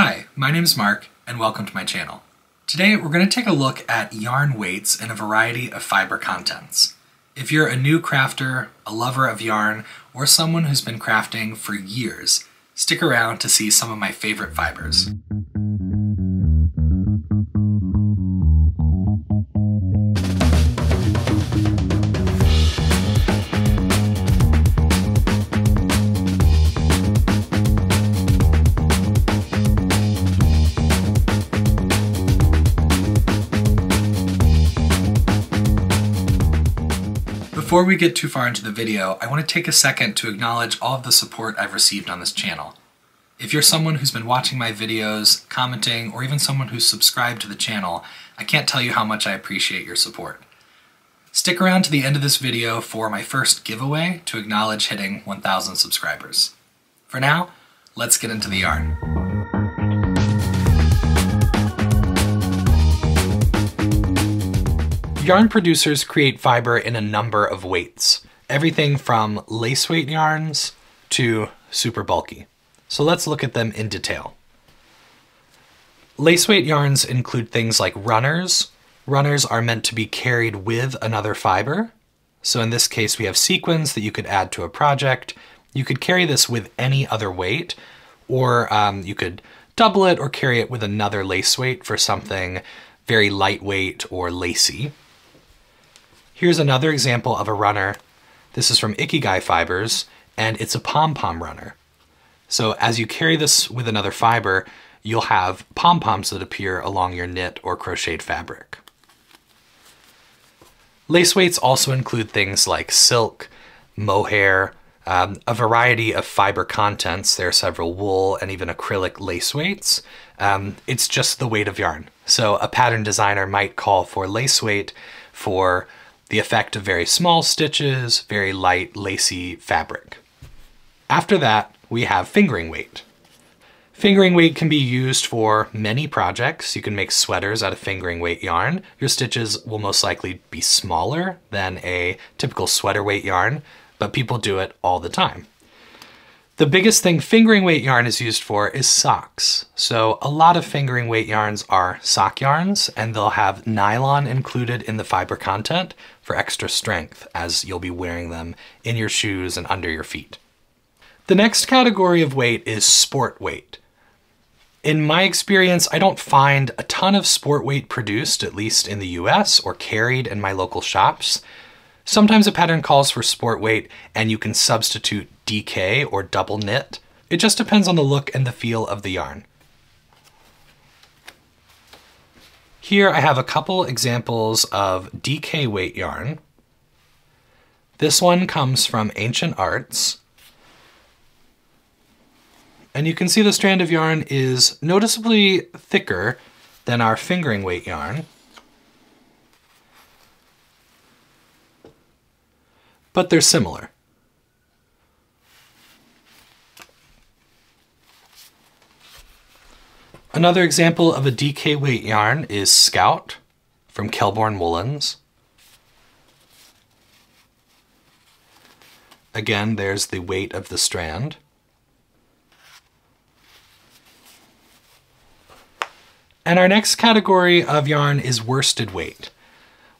Hi, my name is Mark, and welcome to my channel. Today we're going to take a look at yarn weights and a variety of fiber contents. If you're a new crafter, a lover of yarn, or someone who's been crafting for years, stick around to see some of my favorite fibers. Before we get too far into the video, I want to take a second to acknowledge all of the support I've received on this channel. If you're someone who's been watching my videos, commenting, or even someone who's subscribed to the channel, I can't tell you how much I appreciate your support. Stick around to the end of this video for my first giveaway to acknowledge hitting 1,000 subscribers. For now, let's get into the yarn. Yarn producers create fiber in a number of weights, everything from lace weight yarns to super bulky. So let's look at them in detail. Lace weight yarns include things like runners. Runners are meant to be carried with another fiber. So in this case, we have sequins that you could add to a project. You could carry this with any other weight, or you could double it or carry it with another lace weight for something very lightweight or lacy. Here's another example of a runner. This is from Ikigai Fibers, and it's a pom-pom runner. So as you carry this with another fiber, you'll have pom-poms that appear along your knit or crocheted fabric. Lace weights also include things like silk, mohair, a variety of fiber contents. There are several wool and even acrylic lace weights. It's just the weight of yarn. So a pattern designer might call for lace weight for the effect of very small stitches, very light, lacy fabric. After that, we have fingering weight. Fingering weight can be used for many projects. You can make sweaters out of fingering weight yarn. Your stitches will most likely be smaller than a typical sweater weight yarn, but people do it all the time. The biggest thing fingering weight yarn is used for is socks. So a lot of fingering weight yarns are sock yarns, and they'll have nylon included in the fiber content for extra strength, as you'll be wearing them in your shoes and under your feet. The next category of weight is sport weight. In my experience, I don't find a ton of sport weight produced, at least in the US, or carried in my local shops. Sometimes a pattern calls for sport weight and you can substitute DK or double knit. It just depends on the look and the feel of the yarn. Here I have a couple examples of DK weight yarn. This one comes from Ancient Arts. And you can see the strand of yarn is noticeably thicker than our fingering weight yarn. But they're similar. Another example of a DK weight yarn is Scout from Kelbourne Woolens. Again, there's the weight of the strand. And our next category of yarn is worsted weight.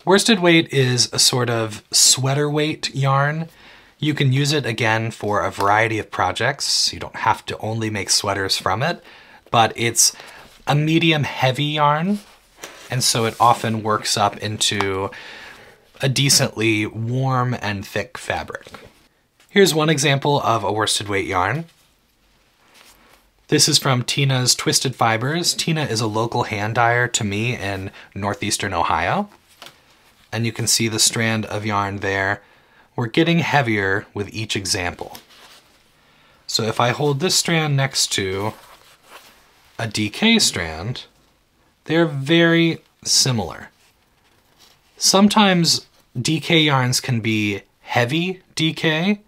Worsted weight is a sort of sweater weight yarn. You can use it again for a variety of projects. You don't have to only make sweaters from it, but it's a medium heavy yarn. And so it often works up into a decently warm and thick fabric. Here's one example of a worsted weight yarn. This is from Tina's Twisted Fibers. Tina is a local hand dyer to me in northeastern Ohio. And you can see the strand of yarn there. We're getting heavier with each example. So if I hold this strand next to a DK strand, they're very similar. Sometimes DK yarns can be heavy DK,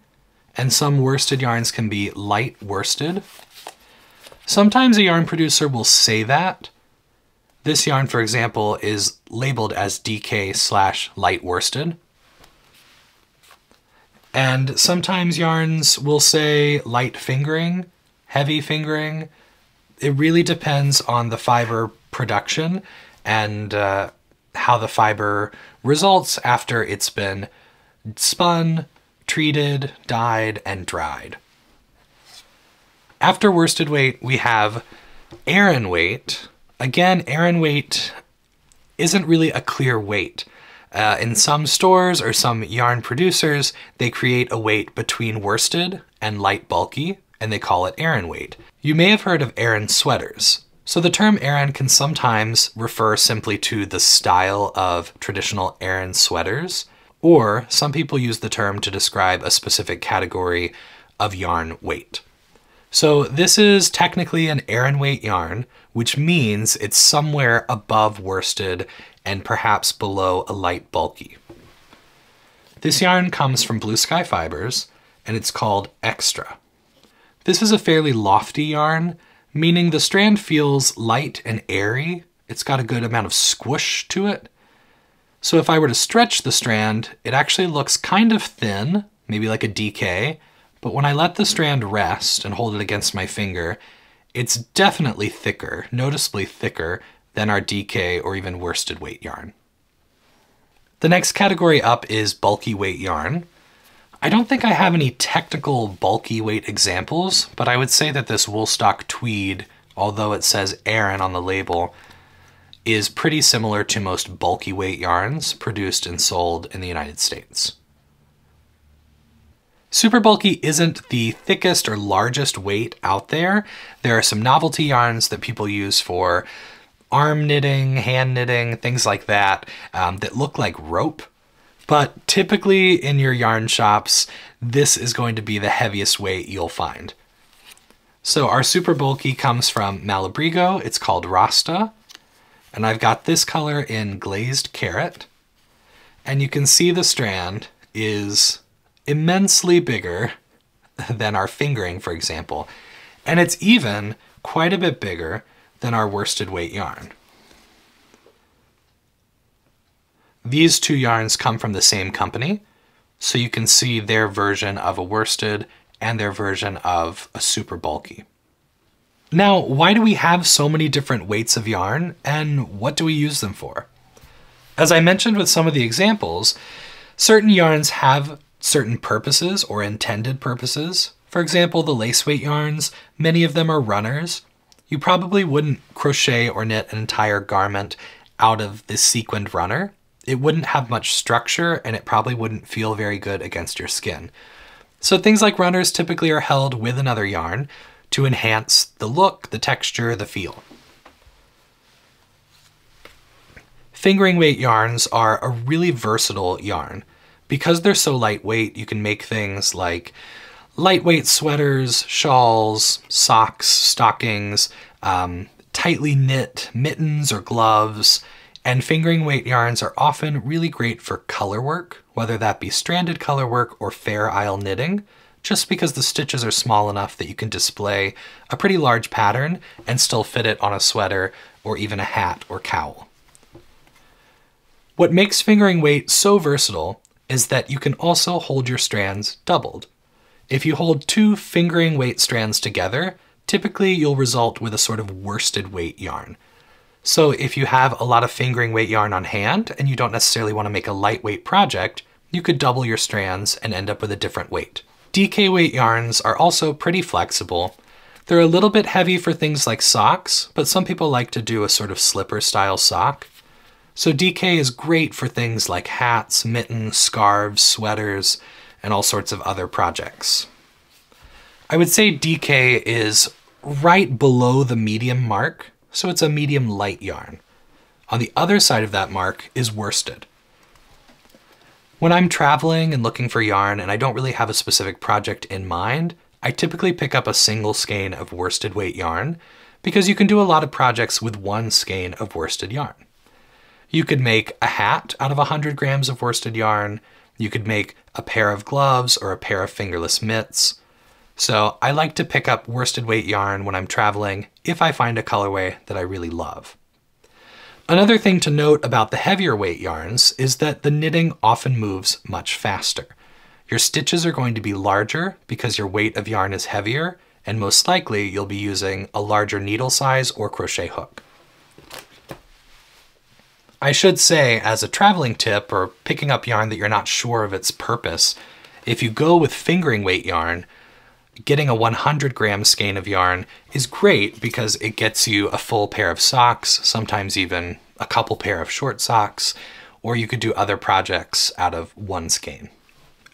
and some worsted yarns can be light worsted. Sometimes a yarn producer will say that. This yarn, for example, is labeled as DK/light worsted. And sometimes yarns will say light fingering, heavy fingering. It really depends on the fiber production and how the fiber results after it's been spun, treated, dyed, and dried. After worsted weight, we have Aran weight. Again, Aran weight isn't really a clear weight. In some stores or some yarn producers, they create a weight between worsted and light bulky, and they call it Aran weight. You may have heard of Aran sweaters. So the term Aran can sometimes refer simply to the style of traditional Aran sweaters, or some people use the term to describe a specific category of yarn weight. So this is technically an Aran weight yarn, which means it's somewhere above worsted and perhaps below a light bulky. This yarn comes from Blue Sky Fibers, and it's called Extra. This is a fairly lofty yarn, meaning the strand feels light and airy. It's got a good amount of squish to it. So if I were to stretch the strand, it actually looks kind of thin, maybe like a DK, but when I let the strand rest and hold it against my finger, it's definitely thicker, noticeably thicker than our DK or even worsted weight yarn. The next category up is bulky weight yarn. I don't think I have any technical bulky weight examples, but I would say that this Woolstock Tweed, although it says Aran on the label, is pretty similar to most bulky weight yarns produced and sold in the United States. Super bulky isn't the thickest or largest weight out there. There are some novelty yarns that people use for arm knitting, hand knitting, things like that, that look like rope. But typically in your yarn shops, this is going to be the heaviest weight you'll find. So our super bulky comes from Malabrigo. It's called Rasta. And I've got this color in Glazed Carrot. And you can see the strand is immensely bigger than our fingering, for example. And it's even quite a bit bigger than our worsted weight yarn. These two yarns come from the same company, so you can see their version of a worsted and their version of a super bulky. Now, why do we have so many different weights of yarn, and what do we use them for? As I mentioned with some of the examples, certain yarns have certain purposes or intended purposes. For example, the lace weight yarns, many of them are runners. You probably wouldn't crochet or knit an entire garment out of this sequined runner. It wouldn't have much structure, and it probably wouldn't feel very good against your skin. So things like runners typically are held with another yarn to enhance the look, the texture, the feel. Fingering weight yarns are a really versatile yarn. Because they're so lightweight, you can make things like lightweight sweaters, shawls, socks, stockings, tightly knit mittens or gloves. And fingering weight yarns are often really great for color work, whether that be stranded color work or fair isle knitting, just because the stitches are small enough that you can display a pretty large pattern and still fit it on a sweater or even a hat or cowl. What makes fingering weight so versatile is that you can also hold your strands doubled. If you hold two fingering weight strands together, typically you'll result with a sort of worsted weight yarn. So if you have a lot of fingering weight yarn on hand and you don't necessarily want to make a lightweight project, you could double your strands and end up with a different weight. DK weight yarns are also pretty flexible. They're a little bit heavy for things like socks, but some people like to do a sort of slipper style sock. So DK is great for things like hats, mittens, scarves, sweaters, and all sorts of other projects. I would say DK is right below the medium mark. So it's a medium light yarn. On the other side of that mark is worsted. When I'm traveling and looking for yarn and I don't really have a specific project in mind, I typically pick up a single skein of worsted weight yarn because you can do a lot of projects with one skein of worsted yarn. You could make a hat out of 100 grams of worsted yarn. You could make a pair of gloves or a pair of fingerless mitts. So I like to pick up worsted weight yarn when I'm traveling if I find a colorway that I really love. Another thing to note about the heavier weight yarns is that the knitting often moves much faster. Your stitches are going to be larger because your weight of yarn is heavier, and most likely you'll be using a larger needle size or crochet hook. I should say, as a traveling tip or picking up yarn that you're not sure of its purpose, if you go with fingering weight yarn, getting a 100 gram skein of yarn is great because it gets you a full pair of socks, sometimes even a couple pair of short socks, or you could do other projects out of one skein.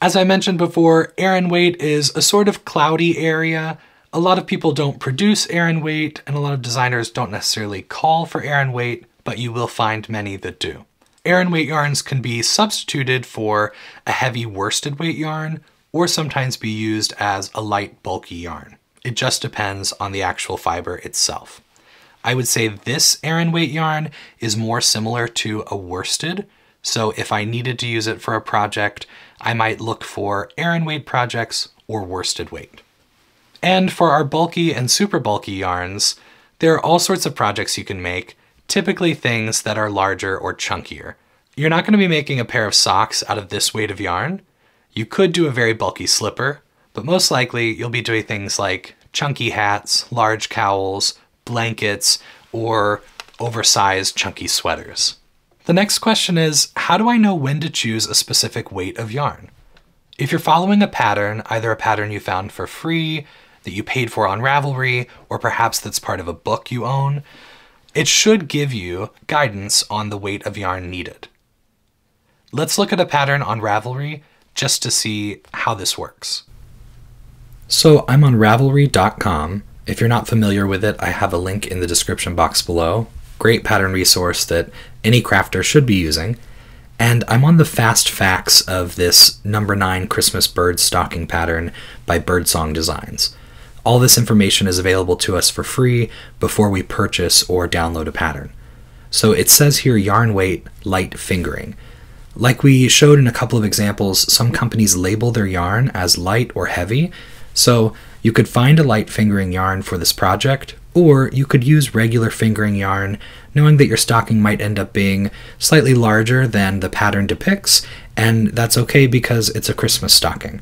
As I mentioned before, Aran weight is a sort of cloudy area. A lot of people don't produce Aran weight, and a lot of designers don't necessarily call for Aran weight, but you will find many that do. Aran weight yarns can be substituted for a heavy worsted weight yarn, or sometimes be used as a light bulky yarn. It just depends on the actual fiber itself. I would say this Aran weight yarn is more similar to a worsted, so if I needed to use it for a project, I might look for Aran weight projects or worsted weight. And for our bulky and super bulky yarns, there are all sorts of projects you can make, typically things that are larger or chunkier. You're not going to be making a pair of socks out of this weight of yarn. You could do a very bulky slipper, but most likely you'll be doing things like chunky hats, large cowls, blankets, or oversized chunky sweaters. The next question is, how do I know when to choose a specific weight of yarn? If you're following a pattern, either a pattern you found for free, that you paid for on Ravelry, or perhaps that's part of a book you own, it should give you guidance on the weight of yarn needed. Let's look at a pattern on Ravelry just to see how this works. So I'm on Ravelry.com. If you're not familiar with it, I have a link in the description box below. Great pattern resource that any crafter should be using. And I'm on the fast facts of this number 9 Christmas bird stocking pattern by Birdsong Designs. All this information is available to us for free before we purchase or download a pattern. So it says here yarn weight, light fingering. Like we showed in a couple of examples, some companies label their yarn as light or heavy, so you could find a light fingering yarn for this project, or you could use regular fingering yarn, knowing that your stocking might end up being slightly larger than the pattern depicts, and that's okay because it's a Christmas stocking.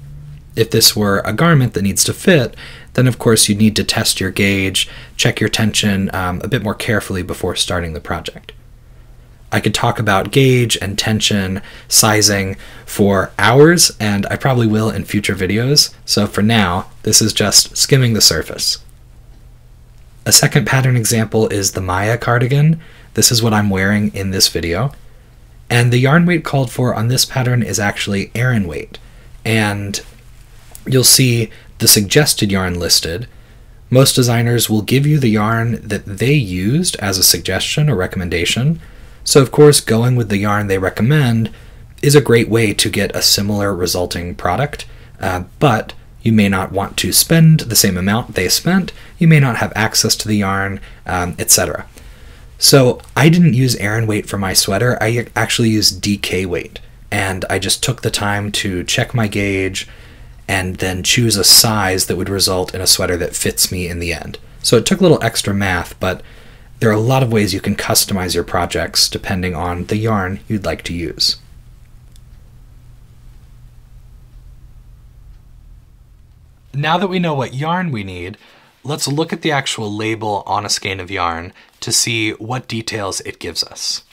If this were a garment that needs to fit, then of course you'd need to test your gauge, check your tension a bit more carefully before starting the project. I could talk about gauge and tension, sizing for hours, and I probably will in future videos, so for now, this is just skimming the surface. A second pattern example is the Maya cardigan. This is what I'm wearing in this video. And the yarn weight called for on this pattern is actually Aran weight, and you'll see the suggested yarn listed. Most designers will give you the yarn that they used as a suggestion or recommendation, so of course going with the yarn they recommend is a great way to get a similar resulting product, but you may not want to spend the same amount they spent, you may not have access to the yarn, etc. So I didn't use Aran weight for my sweater, I actually used DK weight, and I just took the time to check my gauge, and then choose a size that would result in a sweater that fits me in the end. So it took a little extra math, but there are a lot of ways you can customize your projects depending on the yarn you'd like to use. Now that we know what yarn we need, let's look at the actual label on a skein of yarn to see what details it gives us.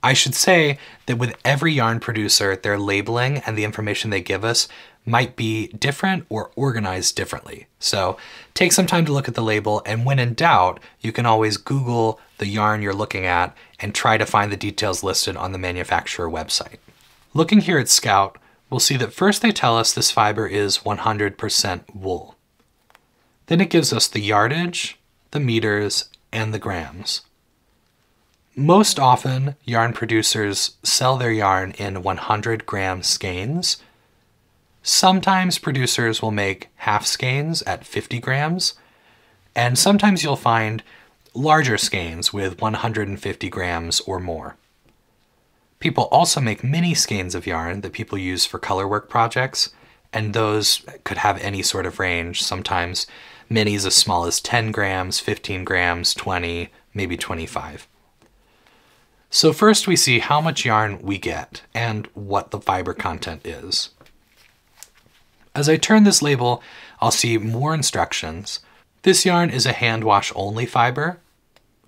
I should say that with every yarn producer, their labeling and the information they give us might be different or organized differently. So take some time to look at the label, and when in doubt, you can always Google the yarn you're looking at and try to find the details listed on the manufacturer website. Looking here at Scout, we'll see that first they tell us this fiber is 100% wool. Then it gives us the yardage, the meters, and the grams. Most often, yarn producers sell their yarn in 100 gram skeins. Sometimes producers will make half skeins at 50 grams, and sometimes you'll find larger skeins with 150 grams or more. People also make mini skeins of yarn that people use for colorwork projects, and those could have any sort of range, sometimes minis as small as 10 grams, 15 grams, 20, maybe 25. So first we see how much yarn we get and what the fiber content is. As I turn this label, I'll see more instructions. This yarn is a hand wash only fiber.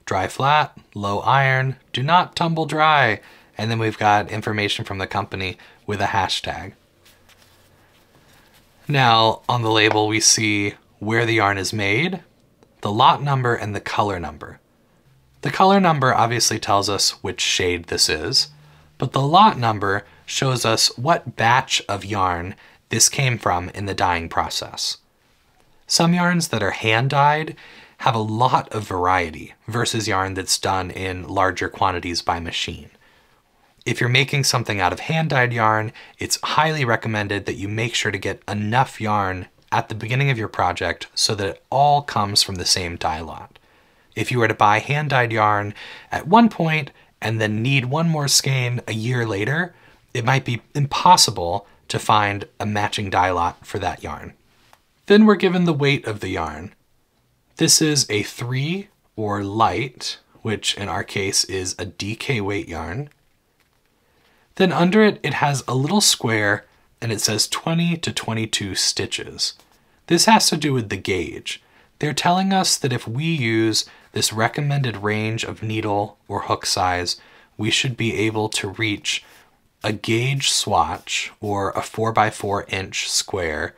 Dry flat, low iron, do not tumble dry. And then we've got information from the company with a hashtag. Now on the label we see where the yarn is made, the lot number, and the color number. The color number obviously tells us which shade this is, but the lot number shows us what batch of yarn this came from in the dyeing process. Some yarns that are hand dyed have a lot of variety versus yarn that's done in larger quantities by machine. If you're making something out of hand-dyed yarn, it's highly recommended that you make sure to get enough yarn at the beginning of your project so that it all comes from the same dye lot. If you were to buy hand-dyed yarn at one point and then need one more skein a year later, it might be impossible to find a matching dye lot for that yarn. Then we're given the weight of the yarn. This is a 3 or light, which in our case is a DK weight yarn. Then under it, it has a little square and it says 20 to 22 stitches. This has to do with the gauge. They're telling us that if we use this recommended range of needle or hook size, we should be able to reach a gauge swatch or a 4 by 4 inch square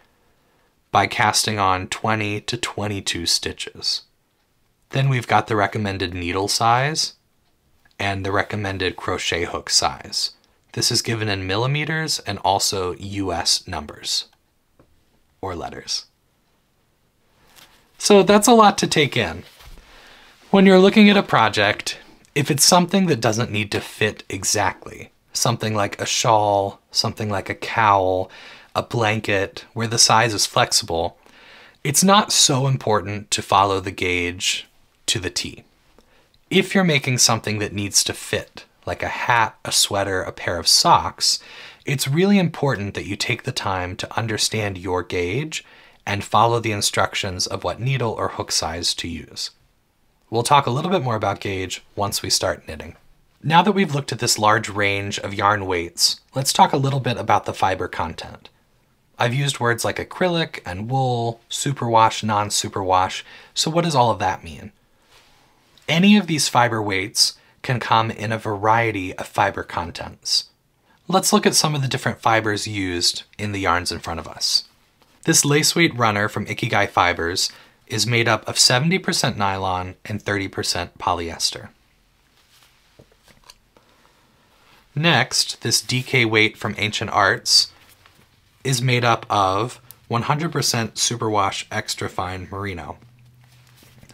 by casting on 20 to 22 stitches. Then we've got the recommended needle size and the recommended crochet hook size. This is given in millimeters and also US numbers or letters. So that's a lot to take in. When you're looking at a project, if it's something that doesn't need to fit exactly, something like a shawl, something like a cowl, a blanket where the size is flexible, it's not so important to follow the gauge to the T. If you're making something that needs to fit, like a hat, a sweater, a pair of socks, it's really important that you take the time to understand your gauge and follow the instructions of what needle or hook size to use. We'll talk a little bit more about gauge once we start knitting. Now that we've looked at this large range of yarn weights, let's talk a little bit about the fiber content. I've used words like acrylic and wool, superwash, non-superwash, so what does all of that mean? Any of these fiber weights can come in a variety of fiber contents. Let's look at some of the different fibers used in the yarns in front of us. This lace weight runner from Ikigai Fibers is made up of 70% nylon and 30% polyester. Next, this DK weight from Ancient Arts is made up of 100% superwash extra fine merino.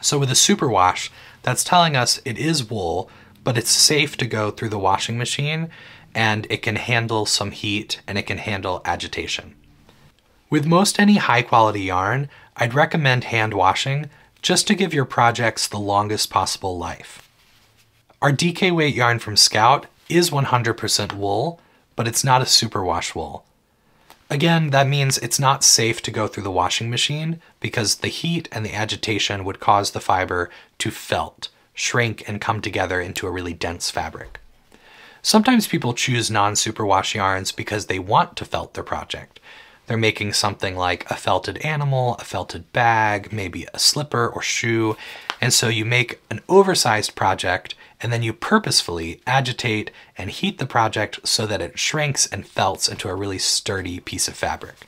So with a superwash, that's telling us it is wool, but it's safe to go through the washing machine and it can handle some heat and it can handle agitation. With most any high quality yarn, I'd recommend hand washing just to give your projects the longest possible life. Our DK weight yarn from Scout is 100% wool, but it's not a superwash wool. Again, that means it's not safe to go through the washing machine because the heat and the agitation would cause the fiber to felt, shrink, and come together into a really dense fabric. Sometimes people choose non-superwash yarns because they want to felt their project. They're making something like a felted animal, a felted bag, maybe a slipper or shoe, and so you make an oversized project and then you purposefully agitate and heat the project so that it shrinks and felts into a really sturdy piece of fabric.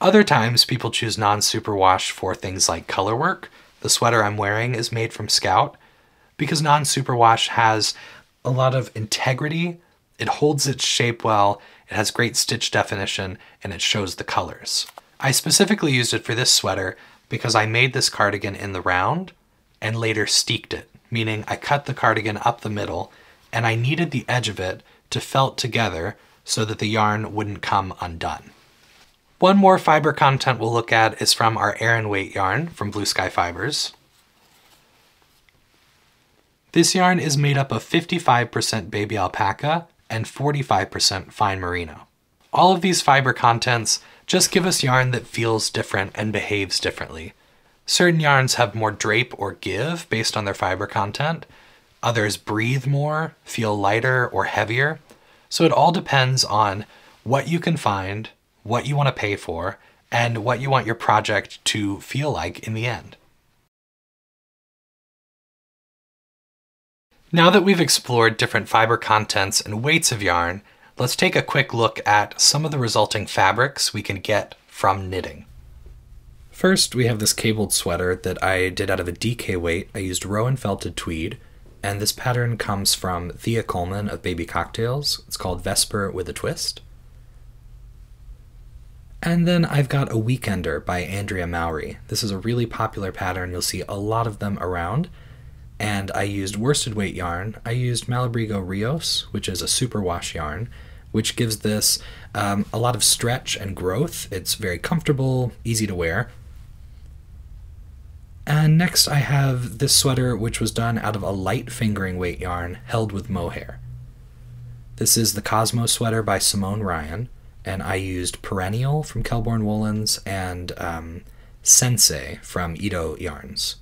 Other times people choose non-superwash for things like color work. The sweater I'm wearing is made from Scout because non-superwash has a lot of integrity. It holds its shape well, it has great stitch definition, and it shows the colors. I specifically used it for this sweater because I made this cardigan in the round and later steeked it, meaning I cut the cardigan up the middle and I needed the edge of it to felt together so that the yarn wouldn't come undone. One more fiber content we'll look at is from our Aran weight yarn from Blue Sky Fibers. This yarn is made up of 55% baby alpaca and 45% fine merino. All of these fiber contents just give us yarn that feels different and behaves differently. Certain yarns have more drape or give based on their fiber content. Others breathe more, feel lighter or heavier. So it all depends on what you can find, what you want to pay for, and what you want your project to feel like in the end. Now that we've explored different fiber contents and weights of yarn, let's take a quick look at some of the resulting fabrics we can get from knitting. First, we have this cabled sweater that I did out of a DK weight. I used Rowan Felted Tweed, and this pattern comes from Thea Coleman of Baby Cocktails. It's called Vesper with a Twist. And then I've got a Weekender by Andrea Mowry. This is a really popular pattern. You'll see a lot of them around. And I used worsted weight yarn. I used Malabrigo Rios, which is a superwash yarn, which gives this a lot of stretch and growth. It's very comfortable, easy to wear. And next I have this sweater, which was done out of a light fingering weight yarn held with mohair. This is the Cosmo sweater by Simone Ryan, and I used Perennial from Kelbourne Woolens and Sensei from Edo Yarns.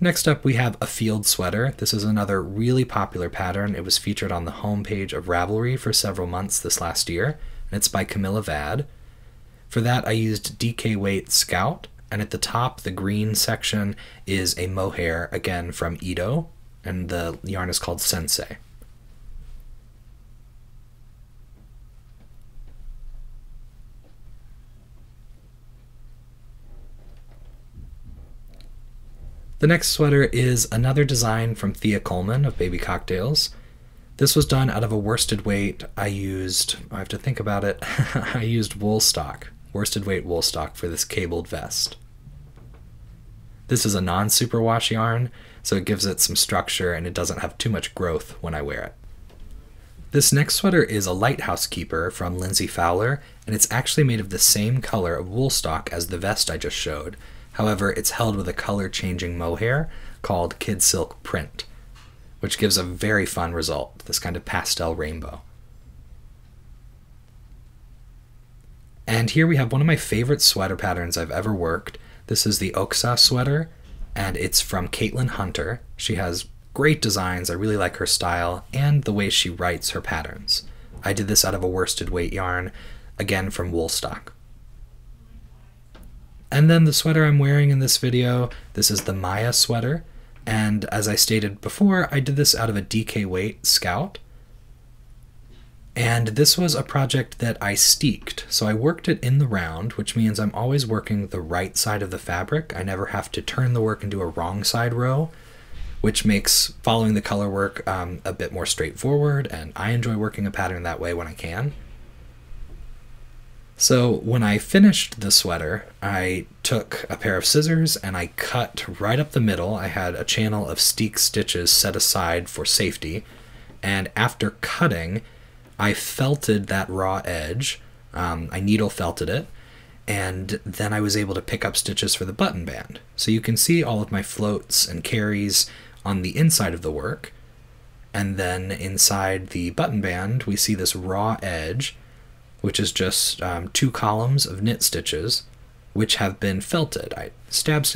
Next up, we have a field sweater. This is another really popular pattern. It was featured on the homepage of Ravelry for several months this last year, and it's by Camilla Vad. For that, I used DK weight Scout, and at the top, the green section is a mohair, again from Edo, and the yarn is called Sensei. The next sweater is another design from Thea Coleman of Baby Cocktails. This was done out of a worsted weight. I used worsted weight wool stock for this cabled vest. This is a non-superwash yarn, so it gives it some structure and it doesn't have too much growth when I wear it. This next sweater is a Lighthouse Keeper from Lindsey Fowler, and it's actually made of the same color of wool stock as the vest I just showed. However, it's held with a color-changing mohair called Kid Silk Print, which gives a very fun result, this kind of pastel rainbow. And here we have one of my favorite sweater patterns I've ever worked. This is the Oksa sweater, and it's from Caitlin Hunter. She has great designs. I really like her style and the way she writes her patterns. I did this out of a worsted weight yarn, again from wool stock. And then the sweater I'm wearing in this video, this is the Maya sweater. And as I stated before, I did this out of a DK weight Scout. And this was a project that I steeked. So I worked it in the round, which means I'm always working the right side of the fabric. I never have to turn the work into a wrong side row, which makes following the color work a bit more straightforward. And I enjoy working a pattern that way when I can. So when I finished the sweater, I took a pair of scissors and I cut right up the middle. I had a channel of steek stitches set aside for safety. And after cutting, I felted that raw edge. I needle felted it. And then I was able to pick up stitches for the button band. So you can see all of my floats and carries on the inside of the work. And then inside the button band, we see this raw edge, which is just two columns of knit stitches, which have been felted. I stabbed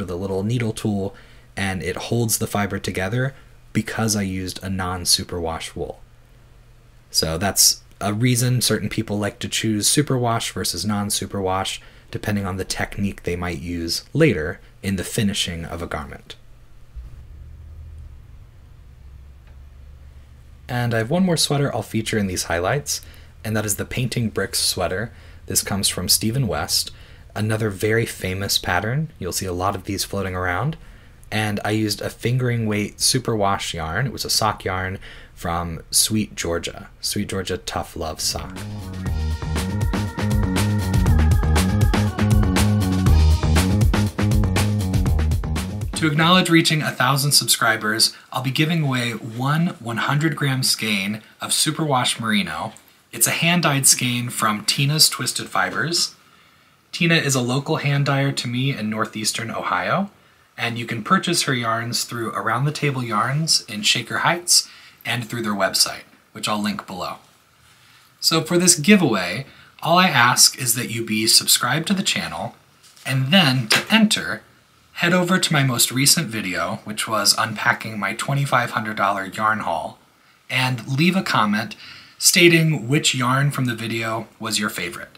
with a little needle tool, and it holds the fiber together because I used a non-superwash wool. So that's a reason certain people like to choose superwash versus non-superwash, depending on the technique they might use later in the finishing of a garment. And I have one more sweater I'll feature in these highlights, and that is the Painting Bricks sweater. This comes from Stephen West, another very famous pattern. You'll see a lot of these floating around. And I used a fingering weight superwash yarn. It was a sock yarn from Sweet Georgia. Sweet Georgia Tough Love Sock. To acknowledge reaching 1,000 subscribers, I'll be giving away one 100-gram skein of superwash merino. It's a hand-dyed skein from Tina's Twisted Fibers. Tina is a local hand dyer to me in northeastern Ohio, and you can purchase her yarns through Around the Table Yarns in Shaker Heights and through their website, which I'll link below. So for this giveaway, all I ask is that you be subscribed to the channel, and then to enter, head over to my most recent video, which was unpacking my $2,500 yarn haul, and leave a comment stating which yarn from the video was your favorite.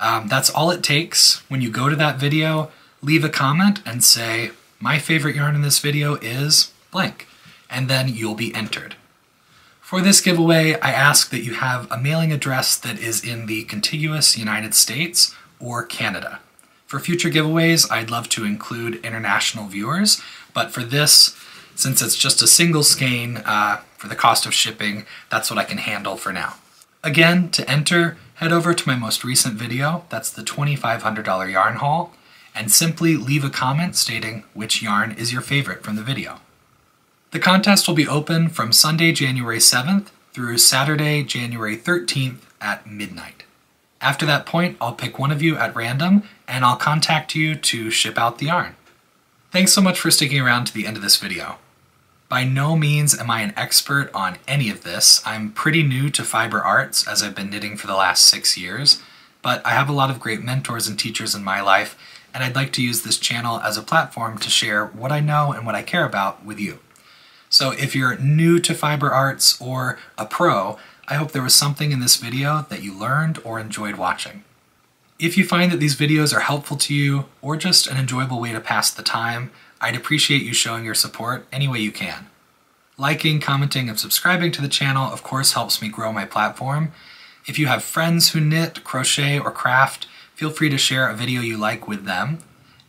That's all it takes. When you go to that video, leave a comment and say, my favorite yarn in this video is blank, and then you'll be entered. For this giveaway, I ask that you have a mailing address that is in the contiguous United States or Canada. For future giveaways, I'd love to include international viewers, but for this, since it's just a single skein, for the cost of shipping, that's what I can handle for now. Again, to enter, head over to my most recent video, that's the $2,500 yarn haul, and simply leave a comment stating which yarn is your favorite from the video. The contest will be open from Sunday, January 7th through Saturday, January 13th at midnight. After that point, I'll pick one of you at random and I'll contact you to ship out the yarn. Thanks so much for sticking around to the end of this video. By no means am I an expert on any of this. I'm pretty new to fiber arts as I've been knitting for the last 6 years, but I have a lot of great mentors and teachers in my life, and I'd like to use this channel as a platform to share what I know and what I care about with you. So if you're new to fiber arts or a pro, I hope there was something in this video that you learned or enjoyed watching. If you find that these videos are helpful to you or just an enjoyable way to pass the time, I'd appreciate you showing your support any way you can. Liking, commenting, and subscribing to the channel of course helps me grow my platform. If you have friends who knit, crochet, or craft, feel free to share a video you like with them.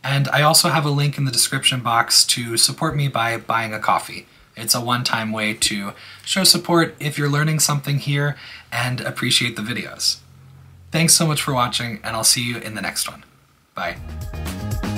And I also have a link in the description box to support me by buying a coffee. It's a one-time way to show support if you're learning something here and appreciate the videos. Thanks so much for watching, and I'll see you in the next one. Bye.